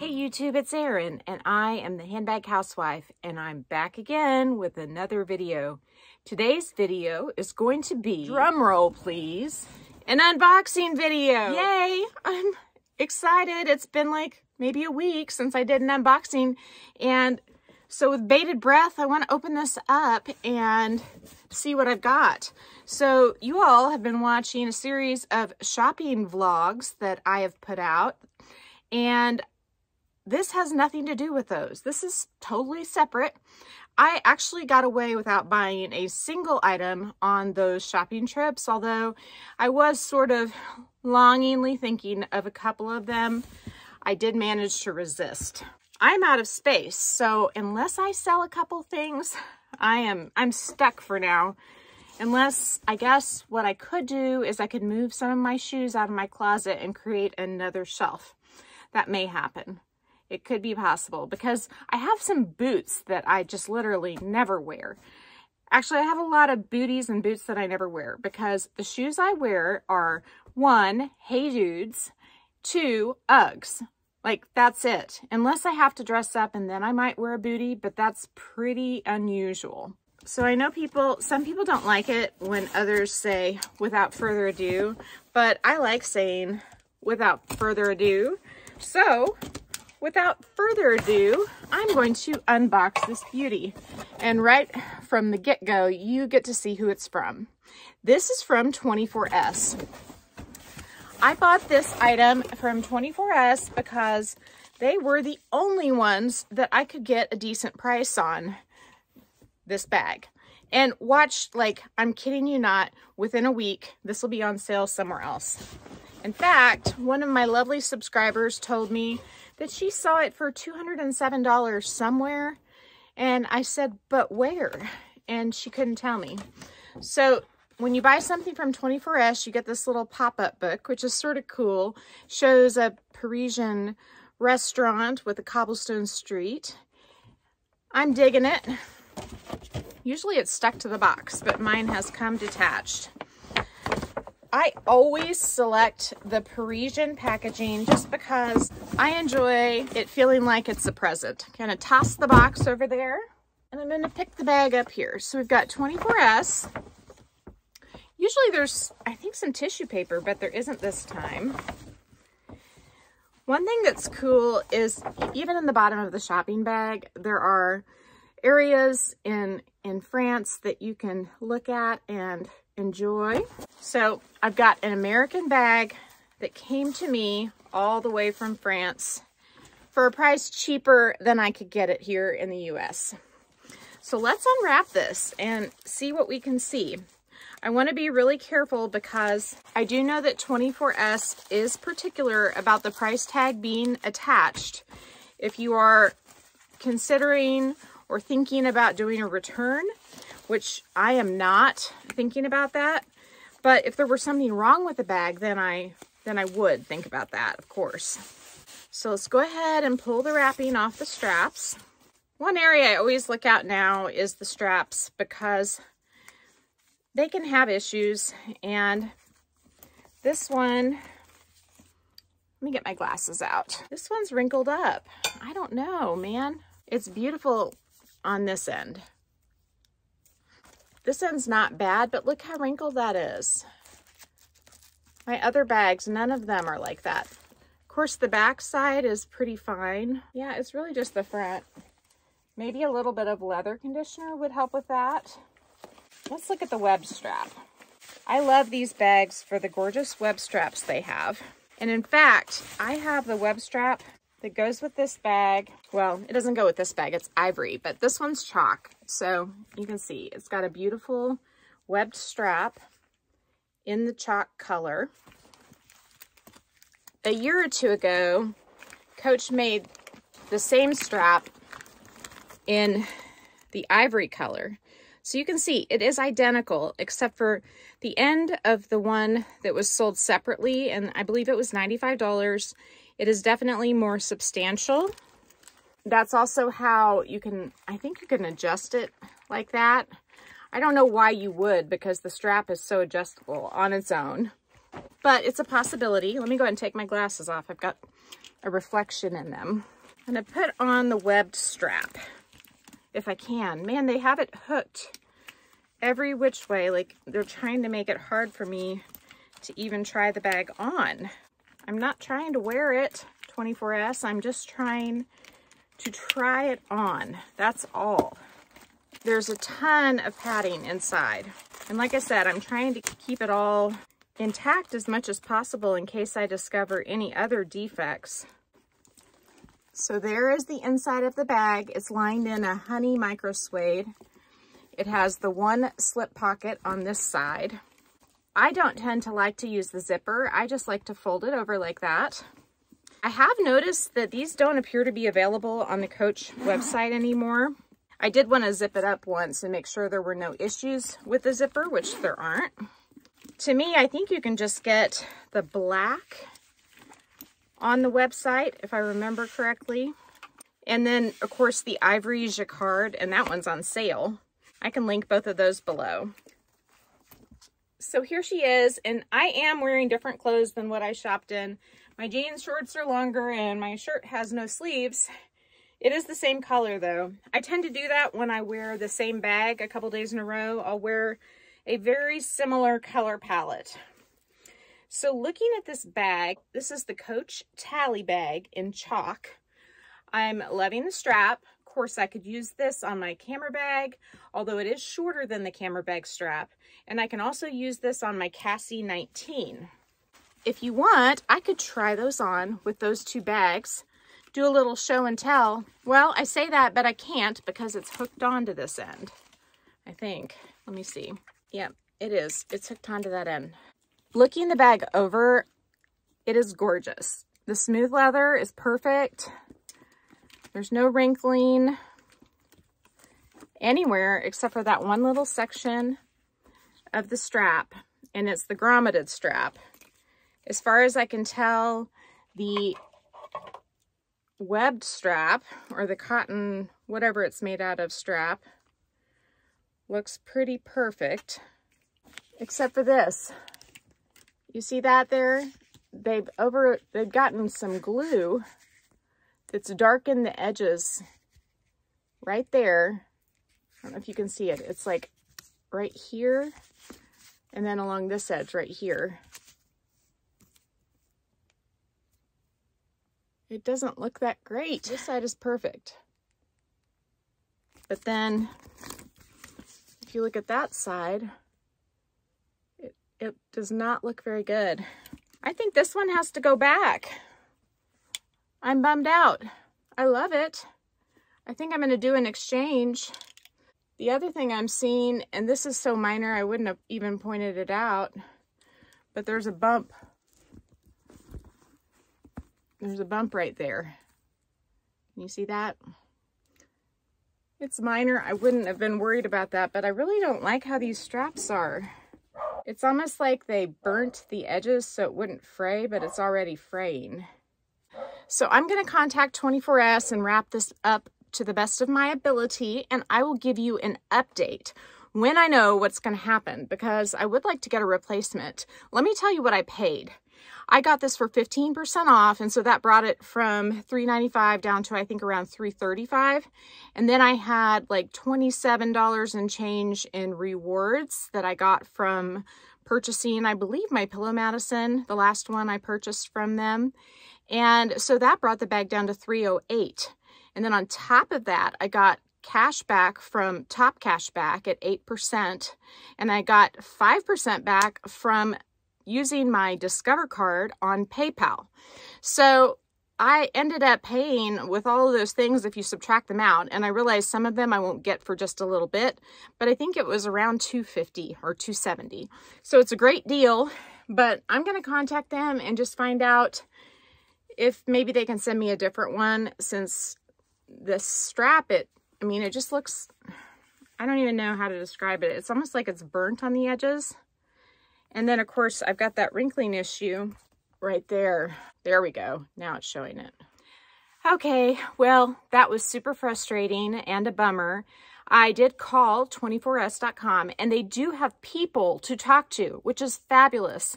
Hey YouTube, it's Erin, and I am the Handbag Housewife, and I'm back again with another video. Today's video is going to be, drumroll please, an unboxing video. Yay! I'm excited. It's been like maybe a week since I did an unboxing, and so with bated breath, I want to open this up and see what I've got. So you all have been watching a series of shopping vlogs that I have put out, and this has nothing to do with those. This is totally separate. I actually got away without buying a single item on those shopping trips, although I was sort of longingly thinking of a couple of them. I did manage to resist. I'm out of space, so unless I sell a couple things, I'm stuck for now. Unless, I guess, what I could do is I could move some of my shoes out of my closet and create another shelf. That may happen. It could be possible because I have some boots that I just literally never wear. Actually, I have a lot of booties and boots that I never wear because the shoes I wear are 1, Hey Dudes, 2, Uggs. Like, that's it. Unless I have to dress up and then I might wear a bootie, but that's pretty unusual. So I know some people don't like it when others say without further ado, but I like saying without further ado. So without further ado, I'm going to unbox this beauty. And right from the get-go, you get to see who it's from. This is from 24S. I bought this item from 24S because they were the only ones that I could get a decent price on this bag. And watch, like, I'm kidding you not, within a week, this will be on sale somewhere else. In fact, one of my lovely subscribers told me that she saw it for $207 somewhere, and I said, but where? And she couldn't tell me. So when you buy something from 24S, you get this little pop-up book, which is sort of cool. Shows a Parisian restaurant with a cobblestone street. I'm digging it. Usually it's stuck to the box, but mine has come detached. I always select the Parisian packaging just because I enjoy it feeling like it's a present. I'm gonna toss the box over there and I'm gonna pick the bag up here. So we've got 24S. Usually there's, I think, some tissue paper, but there isn't this time. One thing that's cool is even in the bottom of the shopping bag, there are areas in France that you can look at and enjoy. So I've got an American bag that came to me all the way from France for a price cheaper than I could get it here in the US. So let's unwrap this and see what we can see. I want to be really careful because I do know that 24S is particular about the price tag being attached. If you are considering or thinking about doing a return, which I am not thinking about that, but if there were something wrong with the bag, then I would think about that, of course. So let's go ahead and pull the wrapping off the straps. One area I always look out now is the straps because they can have issues, and this one, let me get my glasses out. This one's wrinkled up. I don't know, man. It's beautiful on this end. This end's not bad, but look how wrinkled that is. My other bags, none of them are like that. Of course, the back side is pretty fine. Yeah, it's really just the front. Maybe a little bit of leather conditioner would help with that. Let's look at the web strap. I love these bags for the gorgeous web straps they have. And in fact, I have the web strap that goes with this bag. Well, it doesn't go with this bag, it's ivory, but this one's chalk. So you can see it's got a beautiful webbed strap in the chalk color. A year or two ago, Coach made the same strap in the ivory color. So you can see it is identical except for the end of the one that was sold separately, and I believe it was $95. It is definitely more substantial. That's also how you can, I think you can adjust it like that. I don't know why you would because the strap is so adjustable on its own, but it's a possibility. Let me go ahead and take my glasses off. I've got a reflection in them. I'm gonna put on the webbed strap if I can. Man, they have it hooked every which way. Like, they're trying to make it hard for me to even try the bag on. I'm not trying to wear it, 24S. I'm just trying to try it on. That's all. There's a ton of padding inside. And like I said, I'm trying to keep it all intact as much as possible in case I discover any other defects. So there is the inside of the bag. It's lined in a honey micro suede. It has the one slip pocket on this side. I don't tend to like to use the zipper. I just like to fold it over like that. I have noticed that these don't appear to be available on the Coach website anymore. I did want to zip it up once and make sure there were no issues with the zipper, which there aren't. To me, I think you can just get the black on the website, if I remember correctly. And then, of course, the ivory jacquard, and that one's on sale. I can link both of those below. So here she is, and I am wearing different clothes than what I shopped in. My jeans shorts are longer, and my shirt has no sleeves. It is the same color, though. I tend to do that when I wear the same bag a couple days in a row. I'll wear a very similar color palette. So looking at this bag, this is the Coach Tali bag in chalk. I'm loving the strap. Of course, I could use this on my camera bag, although it is shorter than the camera bag strap. And I can also use this on my Cassie 19. If you want, I could try those on with those two bags, do a little show and tell. Well, I say that, but I can't because it's hooked onto this end, I think. Let me see. Yep, it is. It's hooked onto that end. Looking the bag over, it is gorgeous. The smooth leather is perfect. There's no wrinkling anywhere except for that one little section of the strap, and it's the grommeted strap. As far as I can tell, the webbed strap, or the cotton, whatever it's made out of strap, looks pretty perfect, except for this. You see that there? They've gotten some glue that's darkened the edges right there. I don't know if you can see it. It's like right here and then along this edge right here. It doesn't look that great. This side is perfect. But then if you look at that side, it does not look very good. I think this one has to go back. I'm bummed out. I love it. I think I'm gonna do an exchange. The other thing I'm seeing, and this is so minor I wouldn't have even pointed it out, but there's a bump. There's a bump right there. Can you see that? It's minor. I wouldn't have been worried about that, but I really don't like how these straps are. It's almost like they burnt the edges so it wouldn't fray, but it's already fraying. So I'm going to contact 24S and wrap this up to the best of my ability, and I will give you an update when I know what's going to happen, because I would like to get a replacement. Let me tell you what I paid. I got this for 15% off, and so that brought it from $3.95 down to, I think, around $3.35. And then I had like $27 and change in rewards that I got from purchasing, I believe, my Pillow Madison, the last one I purchased from them. And so that brought the bag down to $3.08. And then on top of that, I got cash back from Top Cash Back at 8%, and I got 5% back from using my Discover card on PayPal. So I ended up paying with all of those things if you subtract them out, and I realized some of them I won't get for just a little bit, but I think it was around $2.50 or $2.70. So it's a great deal, but I'm going to contact them and just find out if maybe they can send me a different one, since this strap, I mean, it just looks, I don't even know how to describe it. It's almost like it's burnt on the edges. And then, of course, I've got that wrinkling issue right there. There we go. Now it's showing it. Okay, well, that was super frustrating and a bummer. I did call 24s.com, and they do have people to talk to, which is fabulous.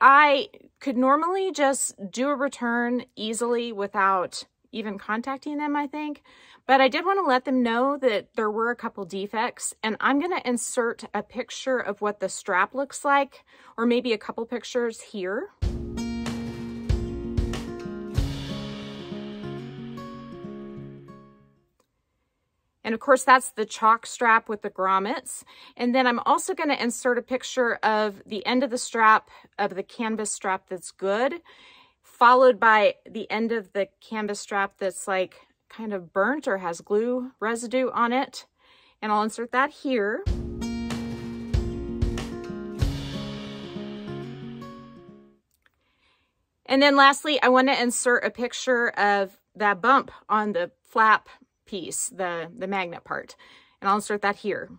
I could normally just do a return easily without even contacting them, I think. But I did want to let them know that there were a couple defects, and I'm going to insert a picture of what the strap looks like, or maybe a couple pictures here. And of course, that's the chalk strap with the grommets. And then I'm also going to insert a picture of the end of the strap, of the canvas strap that's good, followed by the end of the canvas strap that's like kind of burnt or has glue residue on it. And I'll insert that here. And then lastly, I want to insert a picture of that bump on the flap piece, the magnet part, and I'll insert that here.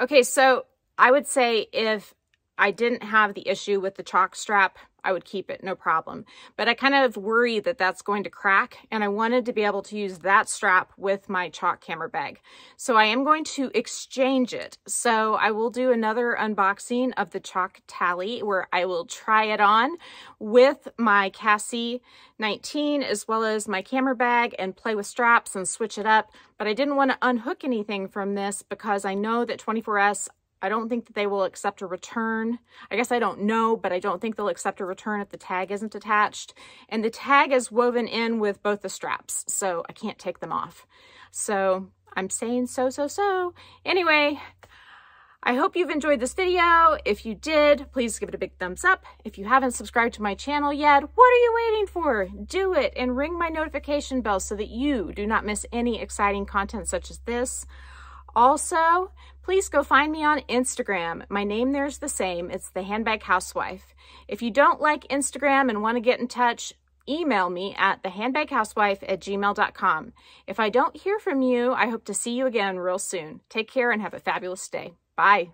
Okay, so I would say if I didn't have the issue with the chalk strap, I would keep it, no problem. But I kind of worry that that's going to crack, and I wanted to be able to use that strap with my chalk camera bag. So I am going to exchange it. So I will do another unboxing of the chalk Tali where I will try it on with my Cassie 19 as well as my camera bag and play with straps and switch it up. But I didn't want to unhook anything from this because I know that 24S, I don't think that they will accept a return. I guess I don't know, but I don't think they'll accept a return if the tag isn't attached. And the tag is woven in with both the straps, so I can't take them off. So I'm saying so. Anyway, I hope you've enjoyed this video. If you did, please give it a big thumbs up. If you haven't subscribed to my channel yet, what are you waiting for? Do it and ring my notification bell so that you do not miss any exciting content such as this. Also, please go find me on Instagram. My name there is the same. It's The Handbag Housewife. If you don't like Instagram and want to get in touch, email me at thehandbaghousewife@gmail.com. If I don't hear from you, I hope to see you again real soon. Take care and have a fabulous day. Bye.